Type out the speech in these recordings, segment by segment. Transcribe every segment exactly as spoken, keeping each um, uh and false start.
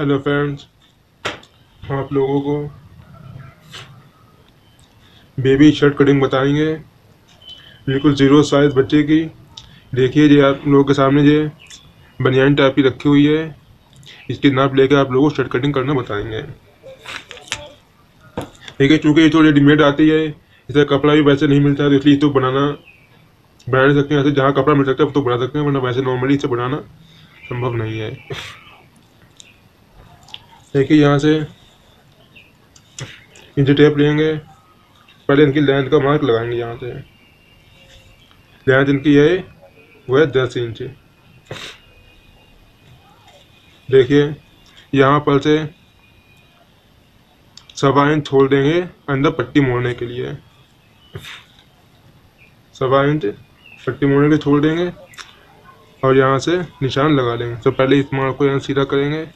Hello friends, आप लोगों को बेबी शर्ट कटिंग बताएंगे बिल्कुल ज़ीरो साइज़ बच्चे की। देखिए ये आप लोगों के सामने ये बनियान टाइप की रखी हुई है, इसकी नाप लेके आप लोगों को शर्ट कटिंग करना बताएंगे। देखिए चूँकि ये तो रेडीमेड आती है, इसका कपड़ा भी वैसे नहीं मिलता है, तो इसलिए तो बनाना बना नहीं सकते हैं। ऐसे जहाँ कपड़ा मिल सकता है तो बना सकते हैं, वरना वैसे नॉर्मली इसे बनाना संभव नहीं है। देखिए यहाँ से इंची टेप लेंगे, पहले इनकी लेंथ का मार्क लगाएंगे। यहाँ से लेंथ इनकी ये वो है दस इंच। देखिए यहाँ पर से सवा इंच छोड़ देंगे अंदर पट्टी मोड़ने के लिए, सवा इंच पट्टी मोड़ने के लिए छोड़ देंगे और यहाँ से निशान लगा लेंगे। तो पहले इस मार्क को यहाँ सीधा करेंगे,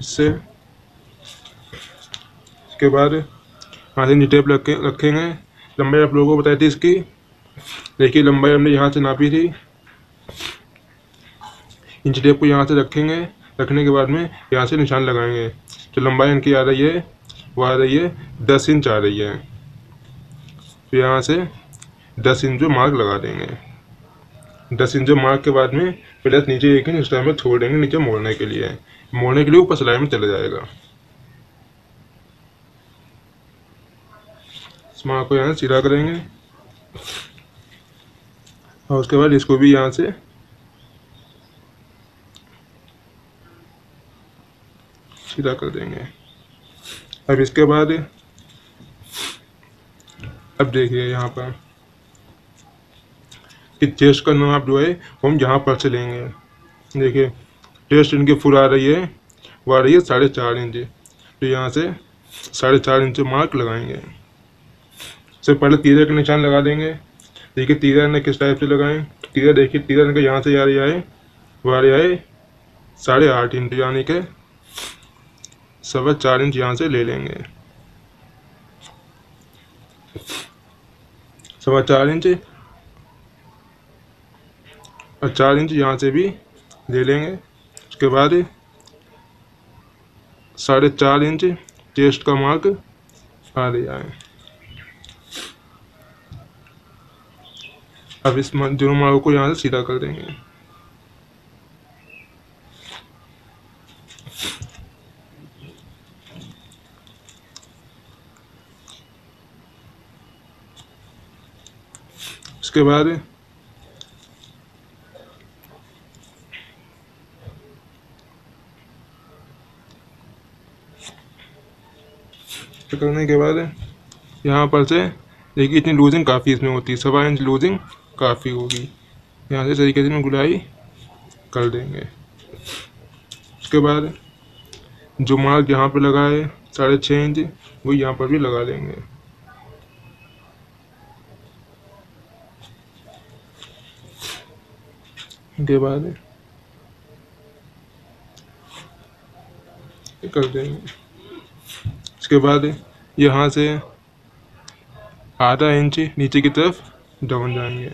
इससे इसके बाद यहाँ से टेप रखे रखेंगे। लंबाई आप लोगों को बताई थी इसकी, देखिए लंबाई हमने यहाँ से नापी थी। इंच टेप को यहाँ से रखेंगे, रखने के बाद में यहाँ से निशान लगाएंगे। तो लंबाई इनकी आ रही है वो आ रही है दस इंच आ रही है, तो यहाँ से दस इंच जो मार्क लगा देंगे। दस इंच मार्क के बाद में प्लस नीचे एक इंच में छोड़ देंगे, नीचे मोड़ने के लिए मोड़ने के लिए ऊपर सिलाई में चला जाएगा। इस मार्क को यहाँ से सीधा करेंगे और उसके बाद इसको भी यहाँ से सीधा कर देंगे। अब इसके बाद अब देखिए यहाँ पर कि टेस्ट का नाप जो है हम यहाँ पर से लेंगे। देखिए टेस्ट इनकी फुल आ रही है वो आ रही है साढ़े चार इंच, तो यहाँ से साढ़े चार इंच मार्क लगाएंगे। सबसे पहले तीरा का निशान लगा देंगे। देखिए तीरा ने किस टाइप से लगाएं, तीरा देखिए तीरा इनका यहाँ से आ रही है वो आ रही है साढ़े आठ इंच, यानी कि सवा चार इंच यहाँ से ले लेंगे, सवा चार इंच और चार इंच यहाँ से भी ले लेंगे। उसके बाद साढ़े चार इंच चेस्ट का मार्क आ रहा है। अब इस दोनों मार्क को यहाँ से सीधा कर देंगे। उसके बाद करने के बाद यहाँ पर से देखिए इतनी लूजिंग काफ़ी इसमें होती है, सवा इंच लूजिंग काफ़ी होगी। यहाँ से तरीके से गुलाई कर देंगे। उसके बाद जो मार्क यहाँ पर लगा है साढ़े छः इंच वो यहाँ पर भी लगा देंगे। के बाद कर देंगे। उसके बाद यहाँ से आधा इंच नीचे की तरफ डाउन जाएंगे।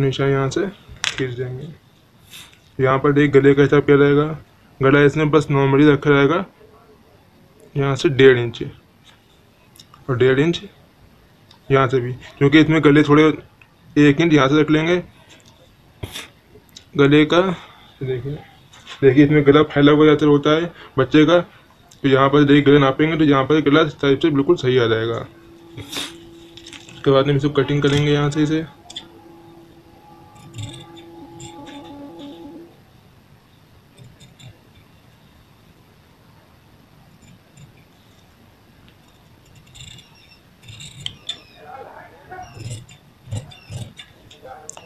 निशान यहाँ से खींच देंगे। यहाँ पर देख गले का हिसाब क्या रहेगा, गला इसमें बस नॉर्मली रखा रहेगा। यहाँ से डेढ़ इंच और डेढ़ इंच यहाँ से भी, क्योंकि इसमें गले थोड़े एक इंच यहाँ से रख लेंगे। गले का देखिए देखिए इसमें गला फैला हुआ ज़्यादातर होता है बच्चे का, तो यहाँ पर देखिए गले नापेंगे तो यहाँ पर गला इस टाइप से बिल्कुल सही आ जाएगा। उसके बाद में इसको कटिंग करेंगे यहाँ से इसे।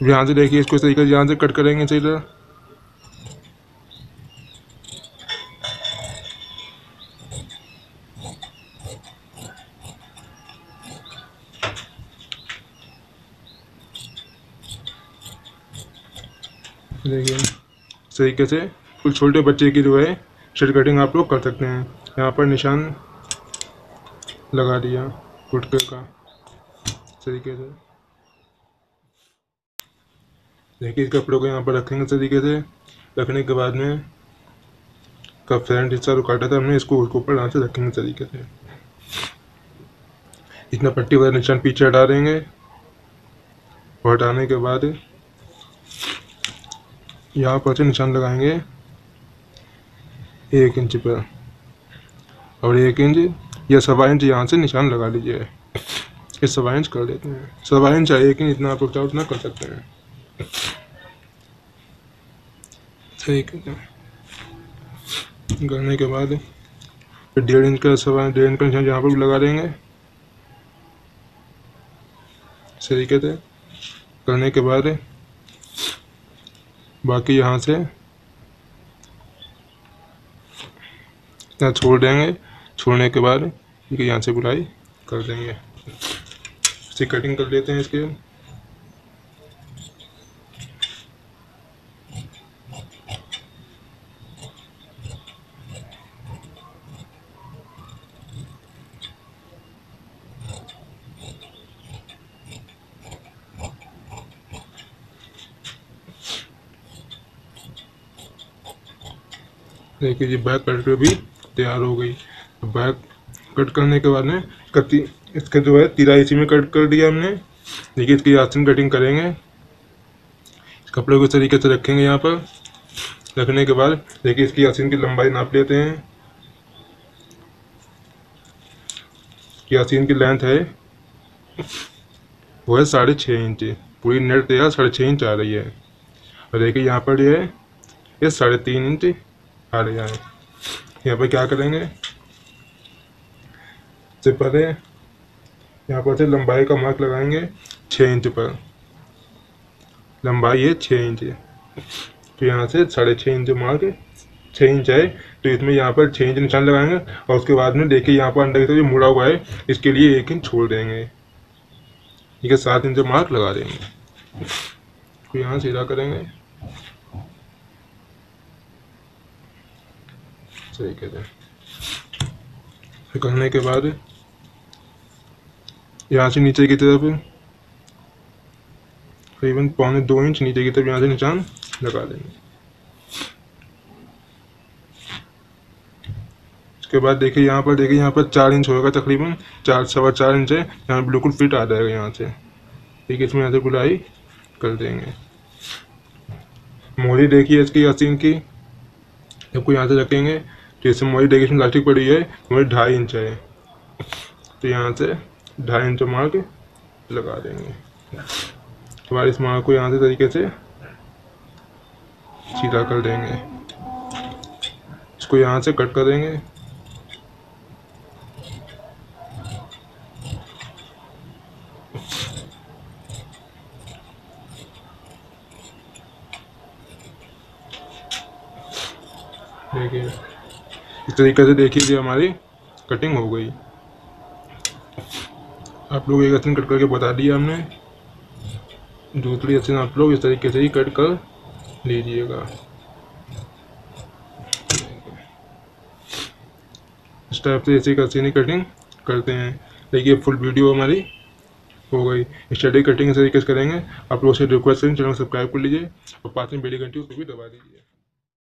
यहाँ से देखिए इसको इस तरीके से यहाँ से कट करेंगे सही तरह। देखिए इस तरीके से कुछ छोटे बच्चे की जो है शर्ट कटिंग आप लोग कर सकते हैं। यहाँ पर निशान लगा दिया गुटके का तरीके से। देखिए कपड़ों को यहाँ पर रखेंगे तरीके से। रखने के बाद में का फ्रंट हिस्सा जो काटा था हमने, इसको उसके ऊपर यहाँ से रखेंगे तरीके से। इतना पट्टी वाला निशान पीछे हटा देंगे और हटाने के बाद यहाँ पर से निशान लगाएंगे एक इंच पर और एक इंच या सवा इंच यहाँ से निशान लगा लीजिए। इस सवा इंच कर देते हैं, सवा इंच या एक इंच इतना आप उठा उतना कर सकते हैं। ठीक है, करने के बाद फिर डेढ़ इंच का सवा डेढ़ इंच का निशान यहाँ पर भी लगा देंगे इस तरीके से। करने के बाद बाकी यहाँ से यहाँ छोड़ देंगे। छोड़ने के बाद यहाँ से बुराई कर देंगे। इसे कटिंग कर लेते हैं इसके। देखिए जी बैक कट भी तैयार हो गई। बैक कट करने के बाद में कति इसका जो है तिराई इसी में कट कर दिया हमने। देखिए इसकी आस्तीन कटिंग करेंगे, कपड़े को इस तरीके से रखेंगे यहाँ पर। रखने के बाद देखिए इसकी आस्तीन की लंबाई नाप लेते हैं कि आस्तीन की लेंथ है वो है साढ़े छः इंच। पूरी नेट तैयार साढ़े छः इंच आ रही है। और देखिए यहाँ पर जो है ये साढ़े तीन इंच आ रही है। यहाँ पर क्या करेंगे, सबसे पहले यहाँ पर से लंबाई का मार्क लगाएंगे छः इंच पर। लंबाई है छः इंच, तो यहाँ से साढ़े छः इंच मार्क छः इंच है तो इसमें यहाँ पर छः इंच निशान लगाएंगे। और उसके बाद में देखिए यहाँ पर अंदर की तरफ मुड़ा हुआ है, इसके लिए एक इंच छोड़ देंगे। ठीक है, सात इंच मार्क लगा देंगे। तो यहाँ सीधा करेंगे तरीके से। करने के बाद यहाँ से नीचे की तरफ करीबन पौने दो इंच नीचे की तरफ यहाँ से निशान लगा देंगे। उसके बाद देखिए यहाँ पर देखिए यहाँ पर चार इंच होगा तकरीबन, चार सवा चार इंच है। यहाँ बिल्कुल फिट आ जाएगा यहाँ से। ठीक है, इसमें यहाँ से गुलाई कर देंगे। मोहरी देखिए इसकी आस्तीन की आपको यहाँ से रखेंगे। जैसे मोहरी देखिए इसमें लास्टिक पड़ी है, मोहरी ढाई इंच है तो यहाँ से ढाई इंच मार्क लगा देंगे। हमारे इस मार्क को यहाँ से तरीके से सीधा कर देंगे। इसको यहाँ से कट कर देंगे। देखिए इस तरीके से देखिए जी हमारी कटिंग हो गई। आप लोग एक आस्तीन कट करके बता दिया हमने। दूसरी आस्तीन आप लोग इस तरीके से ही कट कर लीजिएगा। इस टाइप से ऐसी आस्तीन कटिंग करते हैं। देखिए फुल वीडियो हमारी हो गई। स्टडी कटिंग इस तरीके से करेंगे। आप लोग से रिक्वेस्ट करें चैनल को सब्सक्राइब कर लीजिए और पास में बेल घंटी उसको भी दबा दीजिए।